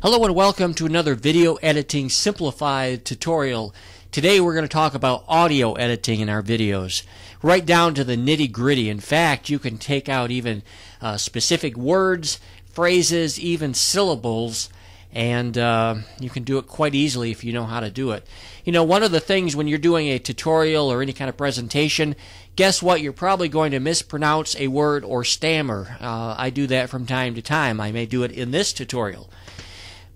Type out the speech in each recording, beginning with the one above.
Hello and welcome to another video editing simplified tutorial. Today we're going to talk about audio editing in our videos, right down to the nitty-gritty. In fact, you can take out even specific words, phrases, even syllables, and you can do it quite easily if you know how to do it. You know, one of the things when you're doing a tutorial or any kind of presentation, guess what? You're probably going to mispronounce a word or stammer. I do that from time to time. I may do it in this tutorial.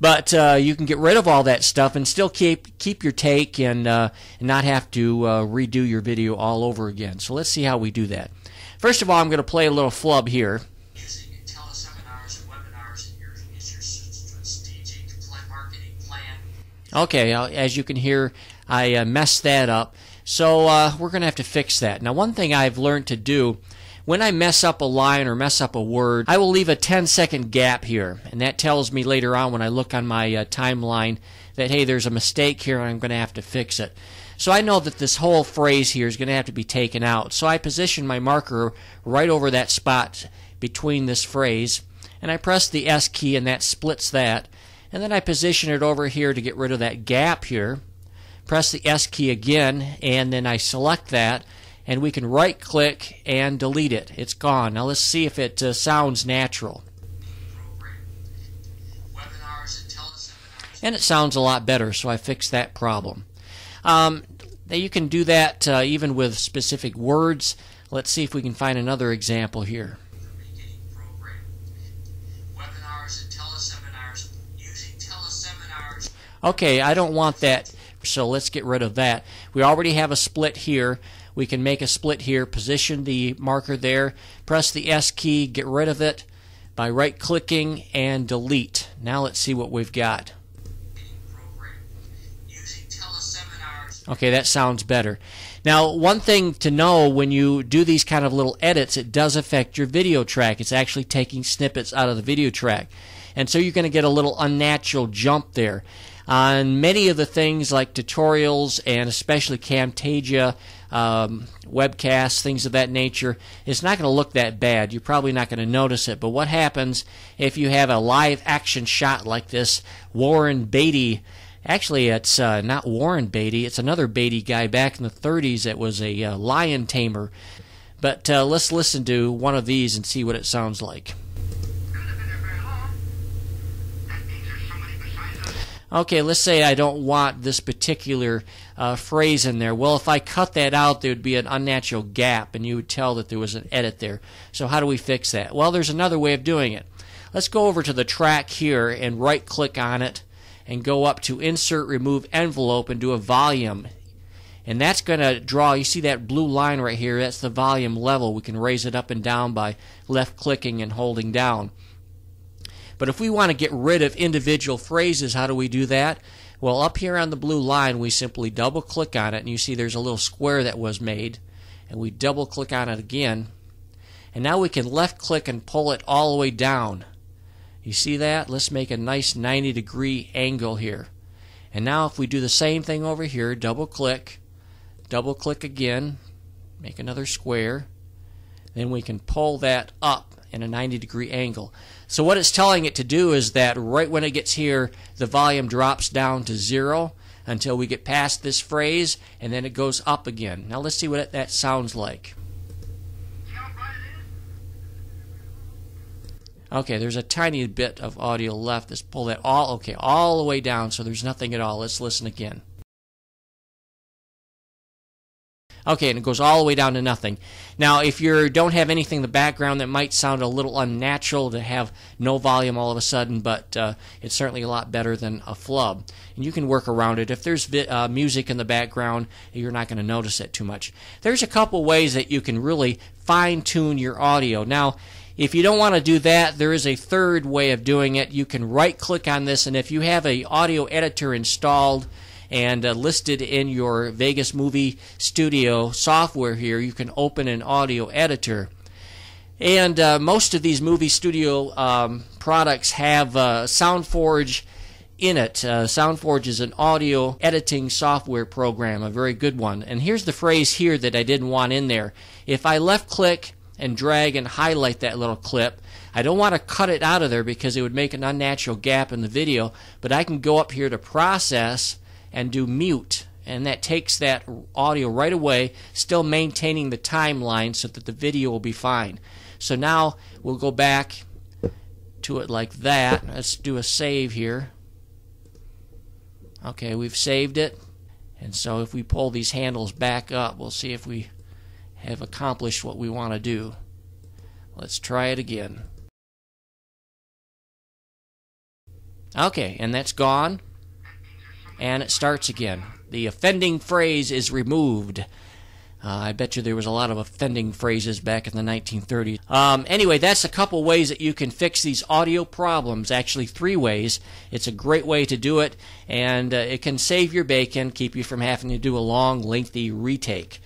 But you can get rid of all that stuff and still keep your take and not have to redo your video all over again. So let's see how we do that. First of all, I'm going to play a little flub here. Okay, as you can hear, I messed that up. So we're going to have to fix that. Now, one thing I've learned to do, when I mess up a line or mess up a word, I will leave a 10-second gap here, and that tells me later on when I look on my timeline that, hey, there's a mistake here and I'm going to have to fix it. So I know that this whole phrase here is going to have to be taken out. So I position my marker right over that spot between this phrase, and I press the S key and that splits that, and then I position it over here to get rid of that gap here. Press the S key again, and then I select that, and we can right-click and delete it. It's gone. Now let's see if it sounds natural. And it sounds a lot better, so I fixed that problem. You can do that even with specific words. Let's see if we can find another example here. Okay, I don't want that, so let's get rid of that. We already have a split here. We can make a split here, position the marker there, press the S key, get rid of it by right-clicking and delete. Now let's see what we've got. Okay, that sounds better. Now, one thing to know when you do these kind of little edits, it does affect your video track. It's actually taking snippets out of the video track. And so you're going to get a little unnatural jump there. On many of the things like tutorials and especially Camtasia, webcasts, things of that nature, it's not going to look that bad. You're probably not going to notice it. But what happens if you have a live action shot like this Warren Beatty? Actually, it's not Warren Beatty. It's another Beatty guy back in the 30s that was a lion tamer. But let's listen to one of these and see what it sounds like. Okay, let's say I don't want this particular phrase in there. Well, if I cut that out, there would be an unnatural gap, and you would tell that there was an edit there. So how do we fix that? Well, there's another way of doing it. Let's go over to the track here and right-click on it and go up to Insert, Remove Envelope, and do a volume. And that's going to draw, you see that blue line right here, that's the volume level. We can raise it up and down by left-clicking and holding down. But if we want to get rid of individual phrases, how do we do that? Well, up here on the blue line, we simply double-click on it, and you see there's a little square that was made, and we double-click on it again. And now we can left-click and pull it all the way down. You see that? Let's make a nice 90-degree angle here. And now if we do the same thing over here, double-click, double-click again, make another square, then we can pull that up in a 90-degree angle. So what it's telling it to do is that right when it gets here, the volume drops down to zero until we get past this phrase, and then it goes up again. Now let's see what that sounds like. Okay, there's a tiny bit of audio left. Let's pull that all the way down so there's nothing at all. Let's listen again. Okay, and it goes all the way down to nothing. Now, if you don't have anything in the background, that might sound a little unnatural to have no volume all of a sudden, but it's certainly a lot better than a flub. And you can work around it. If there's music in the background, you're not going to notice it too much. There's a couple ways that you can really fine-tune your audio. Now, if you don't want to do that, there is a third way of doing it. You can right-click on this, and if you have an audio editor installed, and listed in your Vegas Movie Studio software here, you can open an audio editor. And most of these movie studio products have SoundForge in it. SoundForge is an audio editing software program, a very good one. And here's the phrase here that I didn't want in there. If I left-click and drag and highlight that little clip. I don't want to cut it out of there because it would make an unnatural gap in the video, but I can go up here to process and do mute, and that takes that audio right away, still maintaining the timeline so that the video will be fine. So now we'll go back to it like that. Let's do a save here. Okay, we've saved it. And so if we pull these handles back up, we'll see if we have accomplished what we want to do. Let's try it again. Okay, and that's gone. And it starts again. The offending phrase is removed. I bet you there was a lot of offending phrases back in the 1930s. Anyway, that's a couple ways that you can fix these audio problems. Actually, 3 ways. It's a great way to do it, and it can save your bacon, keep you from having to do a long, lengthy retake.